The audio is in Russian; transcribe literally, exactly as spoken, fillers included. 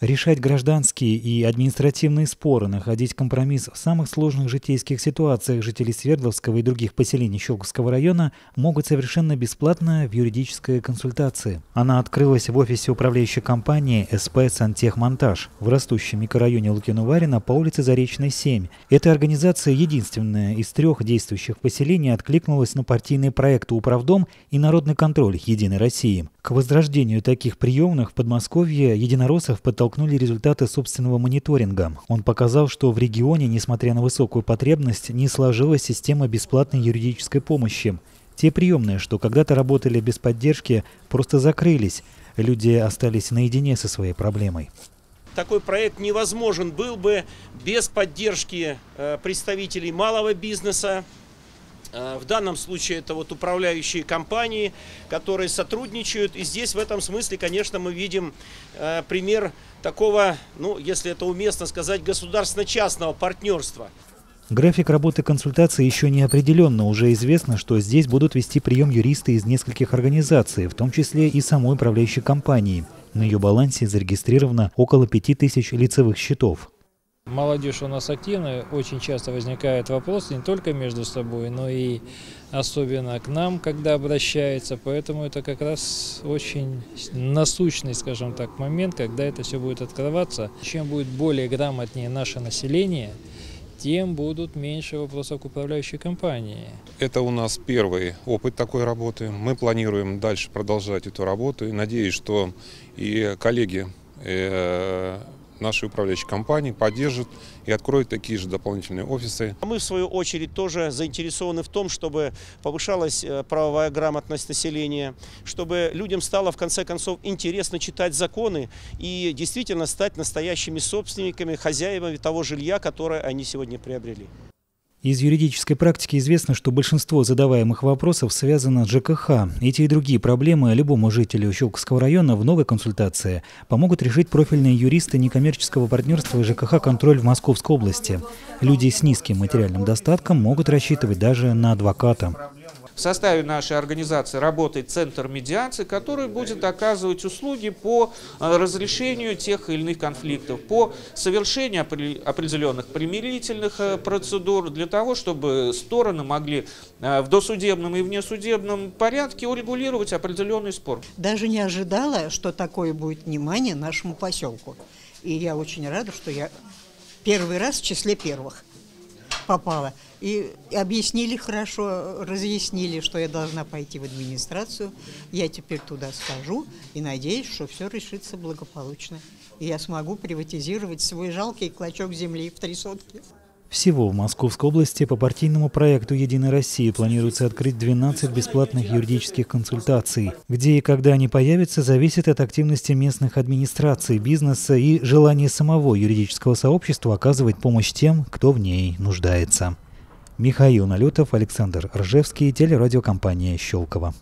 Решать гражданские и административные споры, находить компромисс в самых сложных житейских ситуациях жителей Свердловского и других поселений Щелковского района могут совершенно бесплатно в юридической консультации. Она открылась в офисе управляющей компании «СП Сантехмонтаж» в растущем микрорайоне Лукино-Варина по улице Заречной, семь. Эта организация единственная из трех действующих поселений откликнулась на партийные проекты «Управдом» и «Народный контроль» Единой России. К возрождению таких приемных в Подмосковье единороссов подтолкнули результаты собственного мониторинга. Он показал, что в регионе, несмотря на высокую потребность, не сложилась система бесплатной юридической помощи. Те приемные, что когда-то работали без поддержки, просто закрылись. Люди остались наедине со своей проблемой. Такой проект невозможен был бы без поддержки представителей малого бизнеса. В данном случае это вот управляющие компании, которые сотрудничают. И здесь в этом смысле, конечно, мы видим пример такого, ну, если это уместно сказать, государственно-частного партнерства. График работы консультации еще не определен, но уже известно, что здесь будут вести прием юристы из нескольких организаций, в том числе и самой управляющей компании. На ее балансе зарегистрировано около пяти тысяч лицевых счетов. Молодежь у нас активная, очень часто возникает вопрос не только между собой, но и особенно к нам, когда обращается. Поэтому это как раз очень насущный, скажем так, момент, когда это все будет открываться. Чем будет более грамотнее наше население, тем будут меньше вопросов к управляющей компании. Это у нас первый опыт такой работы. Мы планируем дальше продолжать эту работу и надеюсь, что и коллеги нашей управляющей компании поддержат и откроют такие же дополнительные офисы. Мы, в свою очередь, тоже заинтересованы в том, чтобы повышалась правовая грамотность населения, чтобы людям стало, в конце концов, интересно читать законы и действительно стать настоящими собственниками, хозяевами того жилья, которое они сегодня приобрели. Из юридической практики известно, что большинство задаваемых вопросов связано с ЖКХ. Эти и другие проблемы любому жителю Щелковского района в новой консультации помогут решить профильные юристы некоммерческого партнерства «ЖКХ-контроль» в Московской области. Люди с низким материальным достатком могут рассчитывать даже на адвоката. В составе нашей организации работает центр медиации, который будет оказывать услуги по разрешению тех или иных конфликтов, по совершению определенных примирительных процедур, для того, чтобы стороны могли в досудебном и внесудебном порядке урегулировать определенный спор. Даже не ожидала, что такое будет внимание нашему поселку. И я очень рада, что я первый раз в числе первых попала. И объяснили хорошо, разъяснили, что я должна пойти в администрацию. Я теперь туда схожу и надеюсь, что все решится благополучно. И я смогу приватизировать свой жалкий клочок земли в три сотки. Всего в Московской области по партийному проекту «Единой России» планируется открыть двенадцать бесплатных юридических консультаций. Где и когда они появятся, зависит от активности местных администраций, бизнеса и желания самого юридического сообщества оказывать помощь тем, кто в ней нуждается. Михаил Налетов, Александр Ржевский, телерадиокомпания «Щелково».